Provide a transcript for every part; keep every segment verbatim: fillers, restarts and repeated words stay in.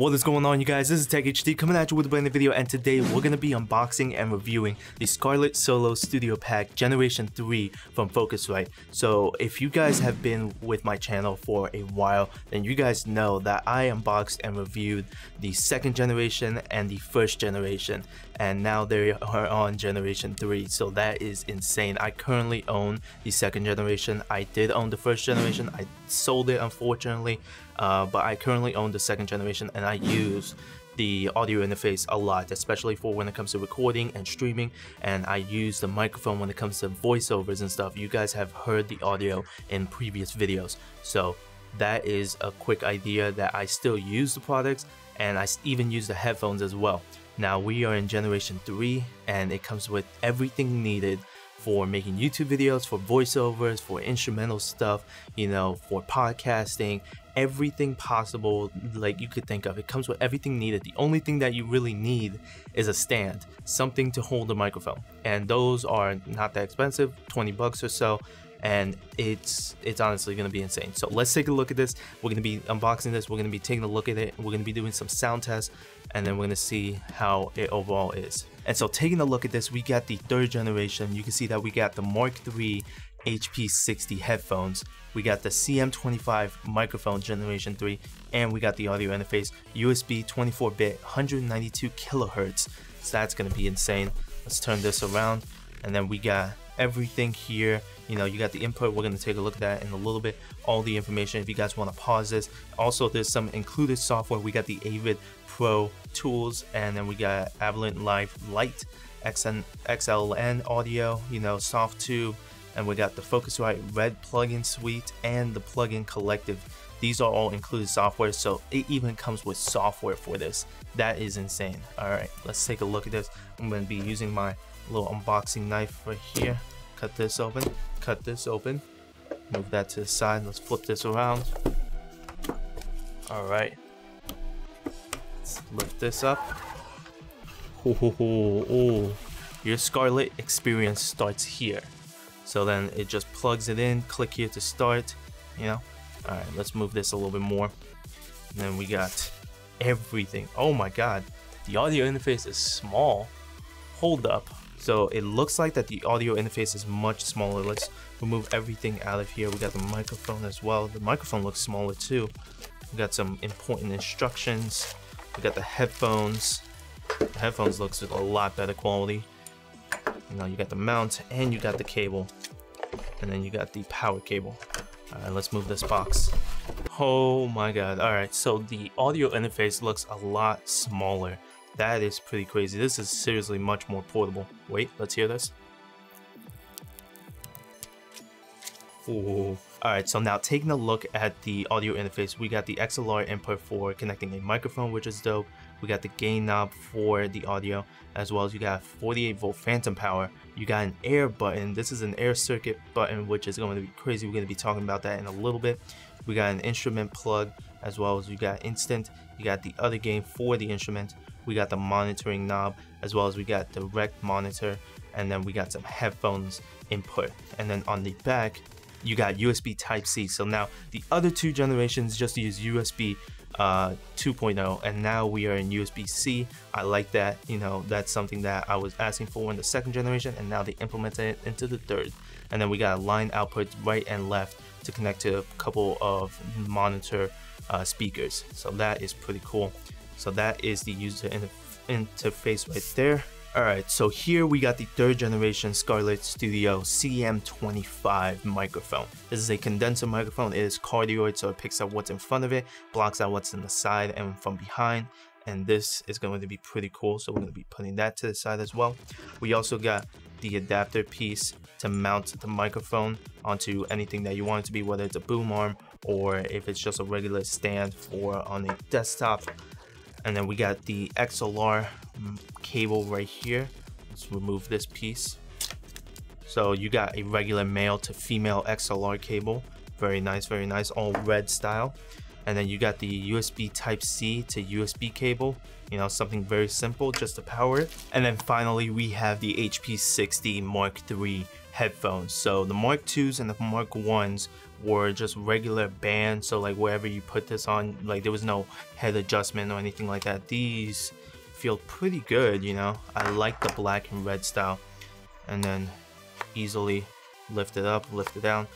What is going on, you guys? This is TechHD coming at you with a brand new video, and today we're going to be unboxing and reviewing the Scarlett Solo Studio Pack Generation three from Focusrite. So if you guys have been with my channel for a while, then you guys know that I unboxed and reviewed the second generation and the first generation, and now they are on Generation three, so that is insane. I currently own the second generation. I did own the first generation. I sold it, unfortunately, uh, but I currently own the second generation, and I use the audio interface a lot, especially for when it comes to recording and streaming, and I use the microphone when it comes to voiceovers and stuff. You guys have heard the audio in previous videos, so that is a quick idea that I still use the products, and I even use the headphones as well. Now we are in Generation three, and it comes with everything needed for making YouTube videos, for voiceovers, for instrumental stuff, you know, for podcasting, everything possible like you could think of. It comes with everything needed. The only thing that you really need is a stand, something to hold the microphone. And those are not that expensive, twenty bucks or so. And it's it's honestly gonna be insane. So let's take a look at this. We're gonna be unboxing this, we're gonna be taking a look at it, we're gonna be doing some sound tests, and then we're gonna see how it overall is. And so taking a look at this, we got the third generation. You can see that we got the Mark three H P sixty headphones, we got the C M twenty-five microphone Generation three, and we got the audio interface, U S B twenty-four bit, one hundred ninety-two kilohertz. So that's gonna be insane. Let's turn this around, and then we got everything here. You know, you got the input. We're going to take a look at that in a little bit. All the information if you guys want to pause this. Also, there's some included software. We got the Avid Pro Tools, and then we got Ableton Live Lite, X L N Audio, you know, Softube, and we got the Focusrite Red Plugin Suite and the Plugin Collective. These are all included software, so it even comes with software for this. That is insane. All right, let's take a look at this. I'm going to be using my little unboxing knife right here. Cut this open, cut this open, move that to the side. Let's flip this around. All right, let's lift this up. Ooh, ooh, ooh, ooh. Your Scarlett experience starts here. So then it just plugs it in, click here to start, you know. All right, let's move this a little bit more. And then we got everything. Oh my God, the audio interface is small. Hold up. So it looks like that the audio interface is much smaller. Let's remove everything out of here. We got the microphone as well. The microphone looks smaller too. We got some important instructions. We got the headphones. The headphones looks a lot better quality. You know, you got the mount and you got the cable. And then you got the power cable. All right, let's move this box. Oh my God. All right, so the audio interface looks a lot smaller. That is pretty crazy. This is seriously much more portable. Wait, let's hear this. Ooh. All right, so now taking a look at the audio interface, we got the X L R input for connecting a microphone, which is dope. We got the gain knob for the audio, as well as you got forty-eight volt phantom power. You got an AIR button. This is an AIR circuit button, which is going to be crazy. We're going to be talking about that in a little bit. We got an instrument plug, as well as you got instant. You got the other gain for the instrument. We got the monitoring knob, as well as we got direct monitor, and then we got some headphones input. And then on the back, you got U S B Type C. So now the other two generations just use U S B uh, two point oh, and now we are in U S B C. I like that. You know, that's something that I was asking for in the second generation, and now they implemented it into the third. And then we got line outputs right and left to connect to a couple of monitor uh, speakers. So that is pretty cool. So that is the user interface right there. All right, so here we got the third generation Scarlett Studio C M twenty-five microphone. This is a condenser microphone. It is cardioid, so it picks up what's in front of it, blocks out what's in the side and from behind. And this is going to be pretty cool. So we're going to be putting that to the side as well. We also got the adapter piece to mount the microphone onto anything that you want it to be, whether it's a boom arm or if it's just a regular stand for on a desktop. And then we got the X L R cable right here. Let's remove this piece. So you got a regular male to female X L R cable. Very nice, very nice, all red style. And then you got the U S B Type C to U S B cable. You know, something very simple just to power it. And then finally, we have the H P sixty Mark three headphones. So the Mark twos and the Mark ones or just regular band. So like wherever you put this on, like there was no head adjustment or anything like that. These feel pretty good, you know. I like the black and red style. And then easily lift it up, lift it down.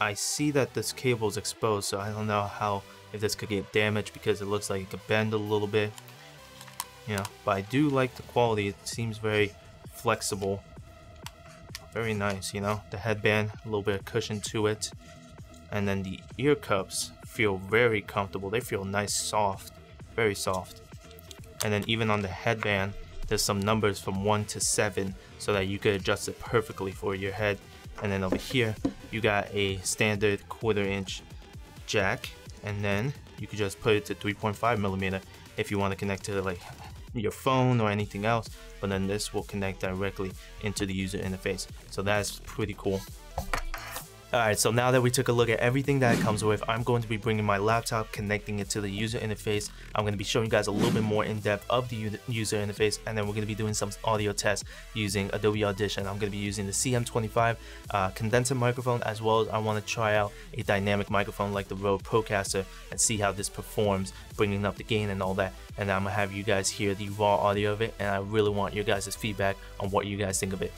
I see that this cable is exposed, so I don't know how, if this could get damaged, because it looks like it could bend a little bit, you know. But I do like the quality. It seems very flexible, very nice, you know. The headband, a little bit of cushion to it, and then the ear cups feel very comfortable. They feel nice, soft, very soft. And then even on the headband, there's some numbers from one to seven so that you could adjust it perfectly for your head. And then over here, you got a standard quarter inch jack, and then you could just put it to three point five millimeter if you want to connect to like your phone or anything else, but then this will connect directly into the user interface. So that's pretty cool. All right, so now that we took a look at everything that it comes with, I'm going to be bringing my laptop, connecting it to the user interface. I'm going to be showing you guys a little bit more in depth of the user interface, and then we're going to be doing some audio tests using Adobe Audition. I'm going to be using the C M twenty-five uh, condenser microphone, as well as I want to try out a dynamic microphone like the Rode Procaster and see how this performs, bringing up the gain and all that. And I'm going to have you guys hear the raw audio of it, and I really want your guys' feedback on what you guys think of it.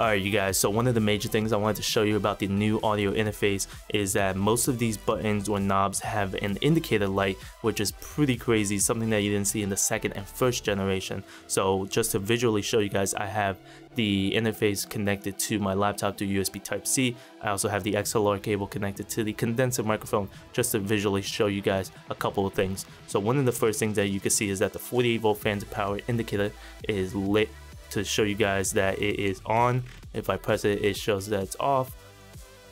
Alright you guys, so one of the major things I wanted to show you about the new audio interface is that most of these buttons or knobs have an indicator light, which is pretty crazy, something that you didn't see in the second and first generation. So just to visually show you guys, I have the interface connected to my laptop through U S B Type C. I also have the X L R cable connected to the condenser microphone, just to visually show you guys a couple of things. So one of the first things that you can see is that the forty-eight volt fan to power indicator is lit to show you guys that it is on. If I press it, it shows that it's off.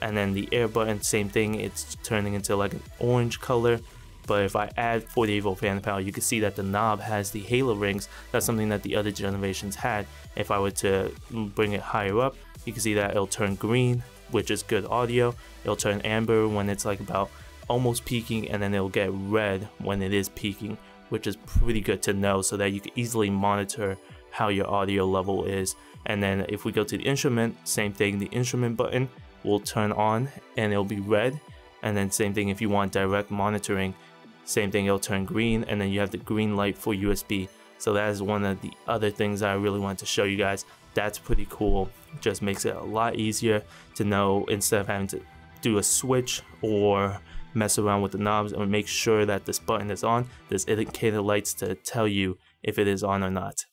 And then the air button, same thing, it's turning into like an orange color. But if I add forty-eight volt fan power, you can see that the knob has the halo rings. That's something that the other generations had. If I were to bring it higher up, you can see that it'll turn green, which is good audio. It'll turn amber when it's like about almost peaking, and then it'll get red when it is peaking, which is pretty good to know so that you can easily monitor how your audio level is. And then if we go to the instrument, same thing, the instrument button will turn on and it'll be red. And then same thing, if you want direct monitoring, same thing, it'll turn green. And then you have the green light for U S B. So that is one of the other things I really wanted to show you guys. That's pretty cool. Just makes it a lot easier to know instead of having to do a switch or mess around with the knobs, and make sure that this button is on. There's indicator lights to tell you if it is on or not.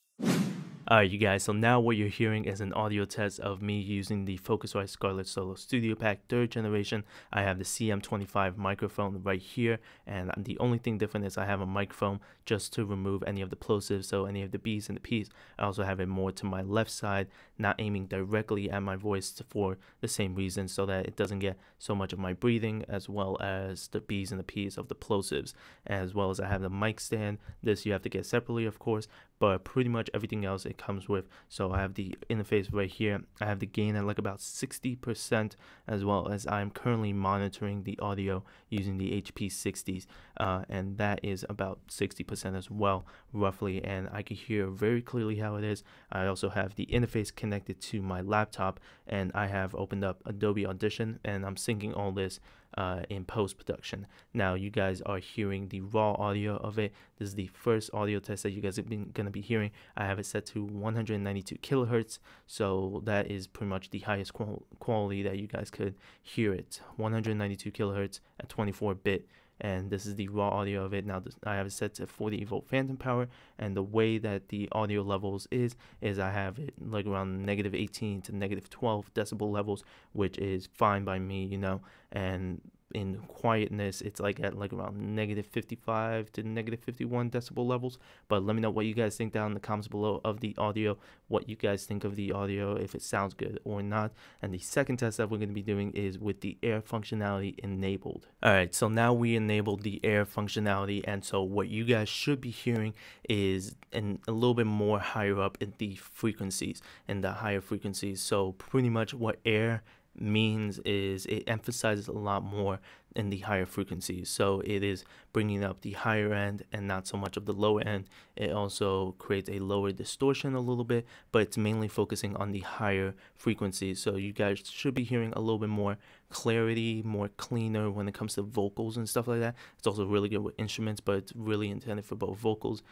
Alright you guys, so now what you're hearing is an audio test of me using the Focusrite Scarlett Solo Studio Pack third generation. I have the C M twenty-five microphone right here, and the only thing different is I have a microphone just to remove any of the plosives, so any of the B's and the P's. I also have it more to my left side, not aiming directly at my voice for the same reason, so that it doesn't get so much of my breathing as well as the B's and the P's of the plosives. As well as I have the mic stand. This you have to get separately of course, but pretty much everything else it comes with. So I have the interface right here. I have the gain at like about sixty percent, as well as I'm currently monitoring the audio using the H P sixties, uh, and that is about sixty percent as well, roughly, and I can hear very clearly how it is. I also have the interface connected to my laptop, and I have opened up Adobe Audition, and I'm syncing all this Uh, in post-production. Now you guys are hearing the raw audio of it. This is the first audio test that you guys are been, gonna be hearing. I have it set to one hundred ninety-two kilohertz, so that is pretty much the highest qual quality that you guys could hear it. one hundred ninety-two kilohertz at twenty-four bit, and this is the raw audio of it. Now this, I have it set to forty-eight volt phantom power, and the way that the audio levels is, is I have it like around negative eighteen to negative twelve decibel levels, which is fine by me, you know. And in quietness, it's like at like around negative fifty-five to negative fifty-one decibel levels. But let me know what you guys think down in the comments below of the audio, what you guys think of the audio, if it sounds good or not. And the second test that we're going to be doing is with the A I R functionality enabled. All right, so now we enabled the A I R functionality, and so what you guys should be hearing is in a little bit more higher up in the frequencies, in the higher frequencies. So pretty much what A I R means is it emphasizes a lot more in the higher frequencies. So it is bringing up the higher end and not so much of the lower end. It also creates a lower distortion a little bit, but it's mainly focusing on the higher frequencies. So you guys should be hearing a little bit more clarity, more cleaner when it comes to vocals and stuff like that. It's also really good with instruments, but it's really intended for both vocals.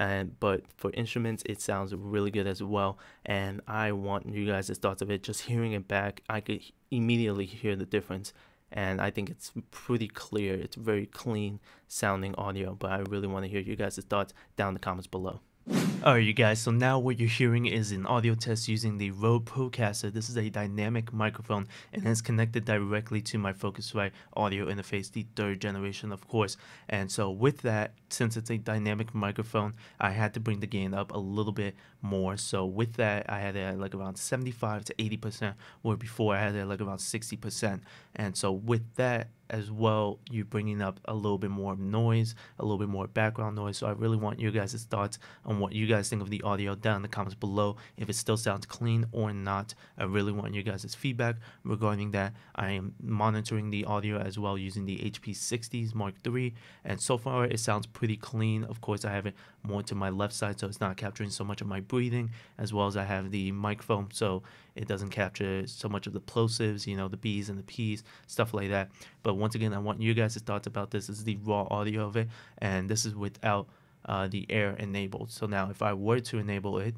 And but for instruments, it sounds really good as well, and I want you guys' thoughts of it. Just hearing it back, I could immediately hear the difference, and I think it's pretty clear. It's very clean sounding audio, but I really want to hear you guys' thoughts down in the comments below. Alright you guys, so now what you're hearing is an audio test using the Rode Procaster. This is a dynamic microphone and it's connected directly to my Focusrite audio interface, the third generation of course. And so with that, since it's a dynamic microphone, I had to bring the gain up a little bit more. So with that, I had it at like around seventy-five to eighty percent, where before I had it at like around sixty percent. And so with that as well, you're bringing up a little bit more noise, a little bit more background noise. So I really want your guys' thoughts on what you guys think of the audio down in the comments below, if it still sounds clean or not. I really want your guys' feedback regarding that. I am monitoring the audio as well using the H P sixty Mark three, and so far it sounds pretty clean. Of course, I have it more to my left side, so it's not capturing so much of my breathing, as well as I have the microphone, so it doesn't capture so much of the plosives, you know, the B's and the P's, stuff like that. But once again, I want you guys' thoughts about this. This is the raw audio of it, and this is without uh, the AIR enabled. So now if I were to enable it,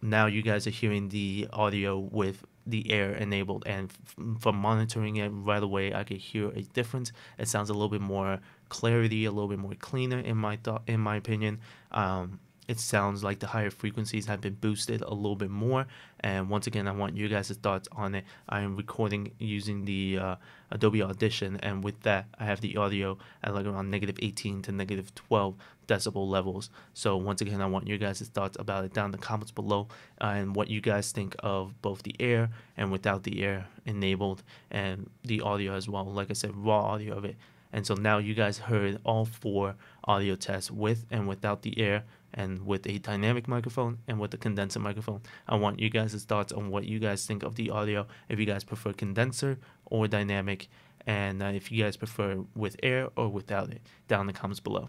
now you guys are hearing the audio with the AIR enabled, and from monitoring it right away, I could hear a difference. It sounds a little bit more clarity, a little bit more cleaner in my thought, in my opinion. Um, it sounds like the higher frequencies have been boosted a little bit more. And once again, I want you guys' thoughts on it. I am recording using the uh, Adobe Audition, and with that, I have the audio at like around negative eighteen to negative twelve decibel levels. So once again, I want your guys' thoughts about it down in the comments below, uh, and what you guys think of both the AIR and without the AIR enabled, and the audio as well. Like I said, raw audio of it. And so now you guys heard all four audio tests with and without the AIR, and with a dynamic microphone and with a condenser microphone. I want you guys' thoughts on what you guys think of the audio, if you guys prefer condenser or dynamic, and uh, if you guys prefer with AIR or without it, down in the comments below.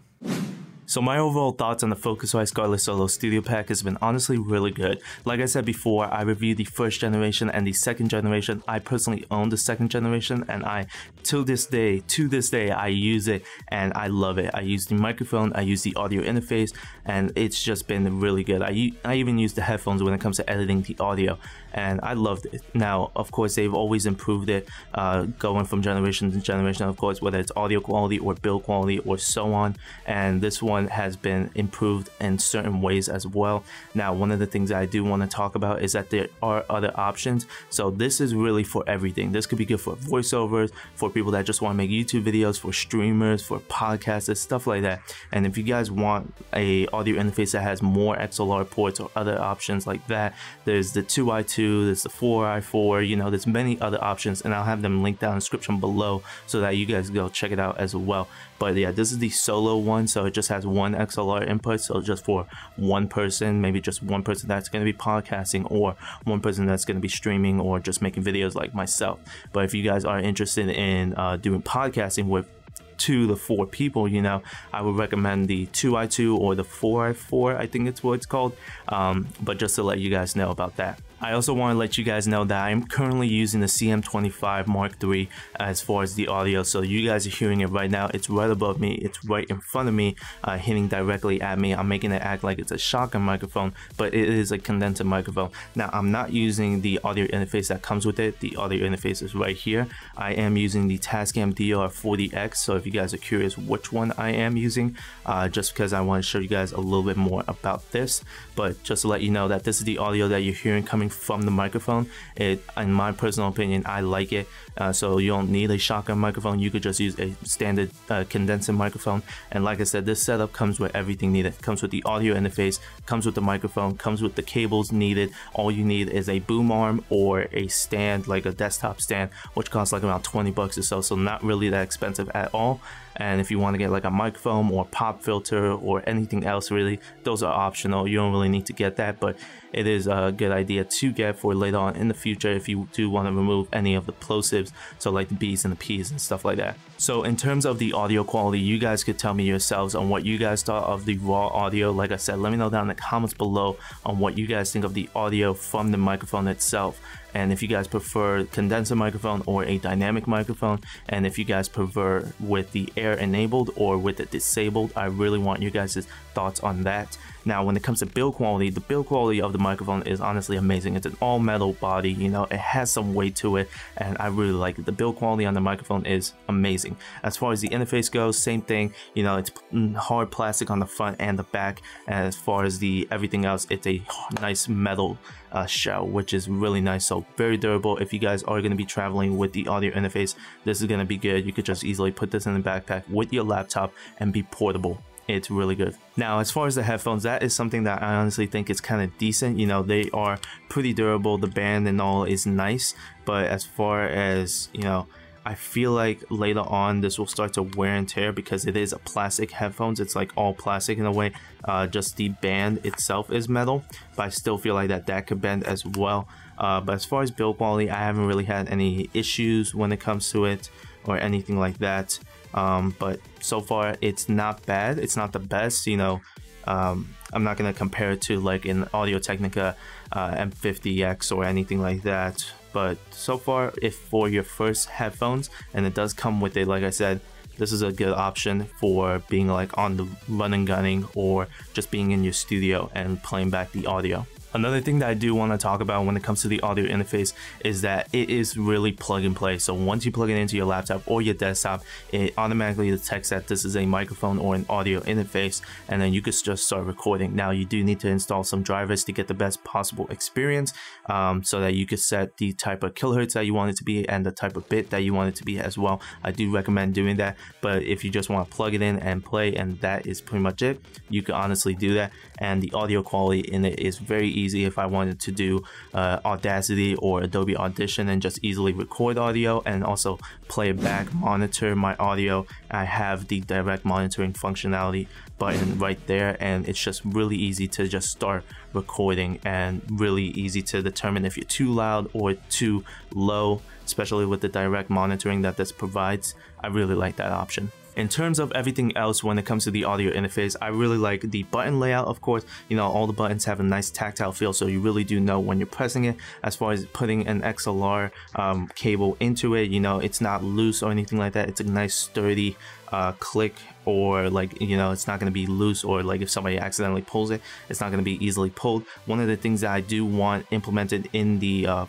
So my overall thoughts on the Focusrite Scarlett Solo Studio Pack has been honestly really good. Like I said before, I reviewed the first generation and the second generation. I personally own the second generation, and I, till this day, to this day, I use it and I love it. I use the microphone, I use the audio interface, and it's just been really good. I, I even use the headphones when it comes to editing the audio, and I loved it. Now, of course, they've always improved it, uh, going from generation to generation, of course, whether it's audio quality or build quality or so on, and this one has been improved in certain ways as well. Now, one of the things I do want to talk about is that there are other options. So this is really for everything. This could be good for voiceovers, for people that just want to make YouTube videos, for streamers, for podcasters, stuff like that. And if you guys want a audio interface that has more X L R ports or other options like that, there's the two I two, there's the four I four, you know, there's many other options, and I'll have them linked down in the description below so that you guys go check it out as well. But yeah, this is the solo one, so it just has one X L R input, so just for one person, maybe just one person that's going to be podcasting, or one person that's going to be streaming, or just making videos like myself. But if you guys are interested in uh, doing podcasting with two to four people, you know, I would recommend the two I two or the four I four, I think it's what it's called, um, but just to let you guys know about that. I also want to let you guys know that I'm currently using the C M twenty-five Mark three as far as the audio, so you guys are hearing it right now. It's right above me, it's right in front of me, uh, hitting directly at me. I'm making it act like it's a shotgun microphone, but it is a condenser microphone. Now, I'm not using the audio interface that comes with it. The audio interface is right here. I am using the Tascam D R forty X, so if you guys are curious which one I am using, uh, just because I want to show you guys a little bit more about this. But just to let you know that this is the audio that you're hearing coming from the microphone. It, in my personal opinion, I like it, uh, so you don't need a shotgun microphone. You could just use a standard uh, condenser microphone. And like I said, this setup comes with everything needed. It comes with the audio interface, comes with the microphone, comes with the cables needed. All you need is a boom arm or a stand, like a desktop stand, which costs like around twenty bucks or so, so not really that expensive at all. And if you want to get like a microphone or pop filter or anything else, really, those are optional. You don't really need to get that, but it is a good idea to to get for later on in the future if you do want to remove any of the plosives, so like the B's and the P's and stuff like that. So in terms of the audio quality, you guys could tell me yourselves on what you guys thought of the raw audio. Like I said, let me know down in the comments below on what you guys think of the audio from the microphone itself, and if you guys prefer condenser microphone or a dynamic microphone, and if you guys prefer with the AIR enabled or with it disabled. I really want you guys' thoughts on that. Now, when it comes to build quality, the build quality of the microphone is honestly amazing. It's an all metal body, you know, it has some weight to it, and I really like it. The build quality on the microphone is amazing. As far as the interface goes, same thing, you know, it's hard plastic on the front and the back. As far as the everything else, it's a nice metal Uh, shell, which is really nice, so very durable. If you guys are going to be traveling with the audio interface, this is going to be good. You could just easily put this in the backpack with your laptop and be portable. It's really good. Now, as far as the headphones, that is something that I honestly think is kind of decent. You know, they are pretty durable, the band and all is nice, but as far as, you know, I feel like later on this will start to wear and tear because it is a plastic headphones. It's like all plastic in a way. Uh, just the band itself is metal, but I still feel like that that could bend as well. Uh, but as far as build quality, I haven't really had any issues when it comes to it or anything like that. Um, but so far, it's not bad. It's not the best, you know. Um, I'm not gonna compare it to like an Audio-Technica uh, M fifty X or anything like that. But so far, if for your first headphones, and it does come with it, like I said, this is a good option for being like on the run and gunning or just being in your studio and playing back the audio. Another thing that I do want to talk about when it comes to the audio interface is that it is really plug and play. So once you plug it into your laptop or your desktop, it automatically detects that this is a microphone or an audio interface, and then you could just start recording. Now, you do need to install some drivers to get the best possible experience, um, so that you could set the type of kilohertz that you want it to be and the type of bit that you want it to be as well. I do recommend doing that, but if you just want to plug it in and play, and that is pretty much it, you could honestly do that. And the audio quality in it is very easy. If I wanted to do uh, Audacity or Adobe Audition and just easily record audio and also play it back, monitor my audio, I have the direct monitoring functionality button right there, and it's just really easy to just start recording and really easy to determine if you're too loud or too low, especially with the direct monitoring that this provides. I really like that option. In terms of everything else when it comes to the audio interface, I really like the button layout, of course. You know, all the buttons have a nice tactile feel, so you really do know when you're pressing it. As far as putting an X L R um, cable into it, you know, it's not loose or anything like that. It's a nice sturdy uh, click, or like, you know, it's not going to be loose, or like if somebody accidentally pulls it, it's not going to be easily pulled. One of the things that I do want implemented in the uh,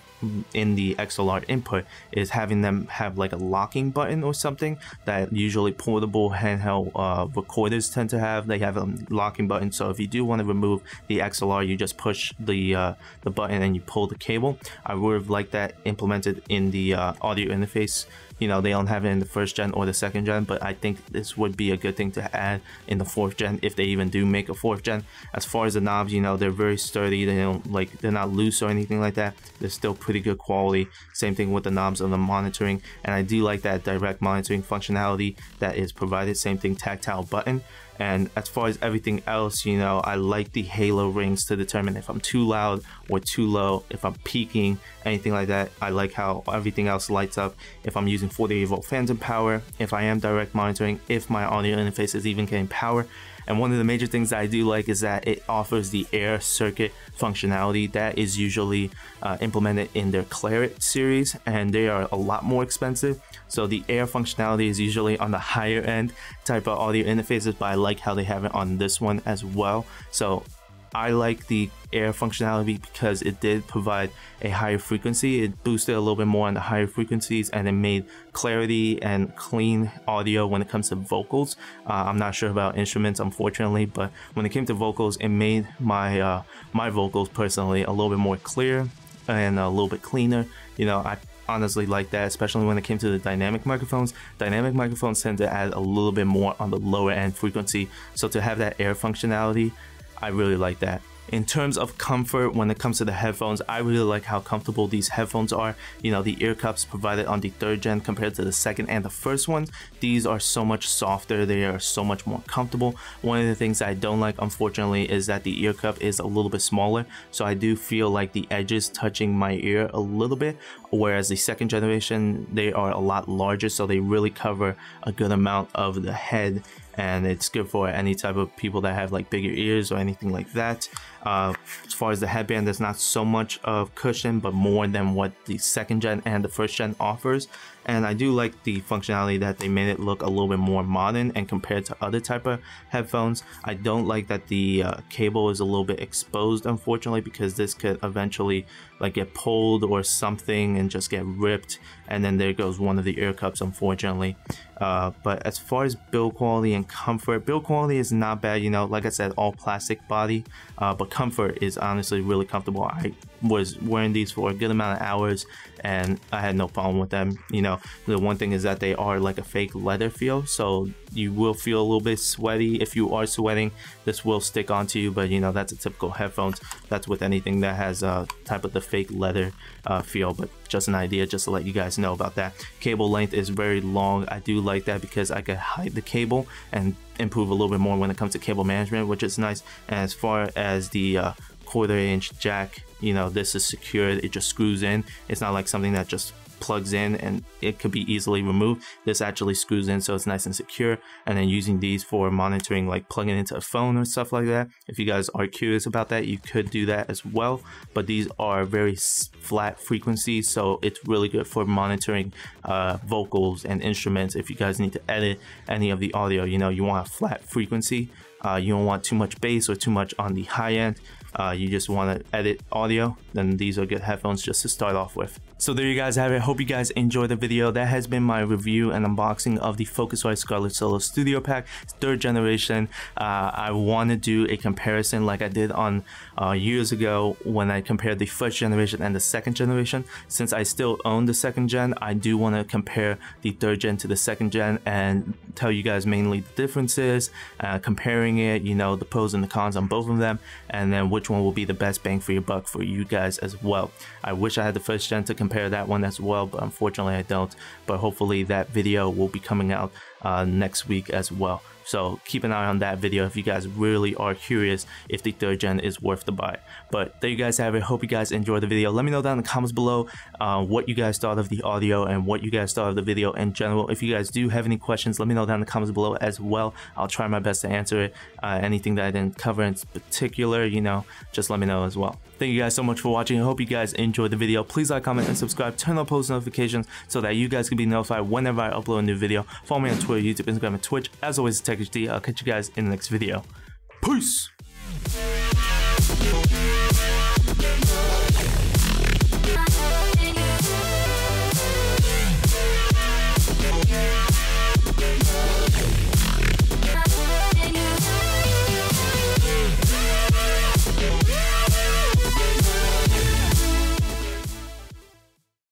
in the X L R input is having them have like a locking button or something that usually portable handheld uh, recorders tend to have. They have a locking button, so if you do want to remove the X L R, you just push the uh, the button and you pull the cable. I would have liked that implemented in the uh, audio interface. You know, they don't have it in the first gen or the second gen, but I think this would be a good thing to add in the fourth gen, if they even do make a fourth gen. As far as the knobs, you know, they're very sturdy. They don't like, they're not loose or anything like that. They're still pretty good quality. Same thing with the knobs on the monitoring, and I do like that direct monitoring functionality that is provided. Same thing, tactile button. And as far as everything else, you know, I like the halo rings to determine if I'm too loud or too low, if I'm peaking, anything like that. I like how everything else lights up, if I'm using forty-eight volt phantom power, if I am direct monitoring, if my audio interface is even getting power. And one of the major things that I do like is that it offers the AIR circuit functionality that is usually uh, implemented in their Claret series, and they are a lot more expensive. So the AIR functionality is usually on the higher end type of audio interfaces, but I like how they have it on this one as well. So I like the AIR functionality because it did provide a higher frequency. It boosted a little bit more on the higher frequencies, and it made clarity and clean audio when it comes to vocals. Uh, I'm not sure about instruments, unfortunately, but when it came to vocals, it made my uh, my vocals personally a little bit more clear and a little bit cleaner. You know, I honestly like that, especially when it came to the dynamic microphones. Dynamic microphones tend to add a little bit more on the lower end frequency. So to have that AIR functionality, I really like that. In terms of comfort, when it comes to the headphones, I really like how comfortable these headphones are. You know, the ear cups provided on the third gen compared to the second and the first ones, these are so much softer, they are so much more comfortable. One of the things I don't like, unfortunately, is that the ear cup is a little bit smaller, so I do feel like the edges touching my ear a little bit, whereas the second generation, they are a lot larger, so they really cover a good amount of the head, and it's good for any type of people that have like bigger ears or anything like that. Uh, as far as the headband, there's not so much of cushion, but more than what the second gen and the first gen offers. And I do like the functionality that they made it look a little bit more modern and compared to other type of headphones. I don't like that the uh, cable is a little bit exposed, unfortunately, because this could eventually like get pulled or something and just get ripped, and then there goes one of the ear cups, unfortunately. Uh, but as far as build quality and comfort, build quality is not bad. You know, like I said, all plastic body, uh, but comfort is honestly really comfortable. I was wearing these for a good amount of hours and I had no problem with them. You know, the one thing is that they are like a fake leather feel, so you will feel a little bit sweaty. If you are sweating, this will stick onto you, but you know, that's a typical headphones. That's with anything that has a type of the fake leather uh, feel, but just an idea just to let you guys know about that. Cable length is very long. I do like that because I could hide the cable and improve a little bit more when it comes to cable management, which is nice. And as far as the uh, quarter inch jack, you know, this is secured. It just screws in. It's not like something that just plugs in and it could be easily removed. This actually screws in, so it's nice and secure. And then using these for monitoring, like plugging into a phone or stuff like that. If you guys are curious about that, you could do that as well. But these are very flat frequencies, so it's really good for monitoring uh, vocals and instruments. If you guys need to edit any of the audio, you know, you want a flat frequency. Uh, you don't want too much bass or too much on the high end. Uh, you just want to edit audio, then these are good headphones just to start off with. So there you guys have it. Hope you guys enjoyed the video. That has been my review and unboxing of the Focusrite Scarlett Solo Studio Pack, third generation. Uh, I want to do a comparison like I did on uh, years ago when I compared the first generation and the second generation. Since I still own the second gen, I do want to compare the third gen to the second gen and tell you guys mainly the differences, uh, comparing it, you know, the pros and the cons on both of them, and then which one will be the best bang for your buck for you guys as well. I wish I had the first gen to compare that one as well, but unfortunately I don't. But hopefully that video will be coming out uh, next week as well. So keep an eye on that video if you guys really are curious if the third gen is worth the buy. But there you guys have it. Hope you guys enjoyed the video. Let me know down in the comments below uh, what you guys thought of the audio and what you guys thought of the video in general. If you guys do have any questions, let me know down in the comments below as well. I'll try my best to answer it. Uh, anything that I didn't cover in particular, you know, just let me know as well. Thank you guys so much for watching. I hope you guys enjoyed the video. Please like, comment, and subscribe. Turn on post notifications so that you guys can be notified whenever I upload a new video. Follow me on Twitter, YouTube, Instagram, and Twitch. As always, TechHD. I'll catch you guys in the next video. Peace!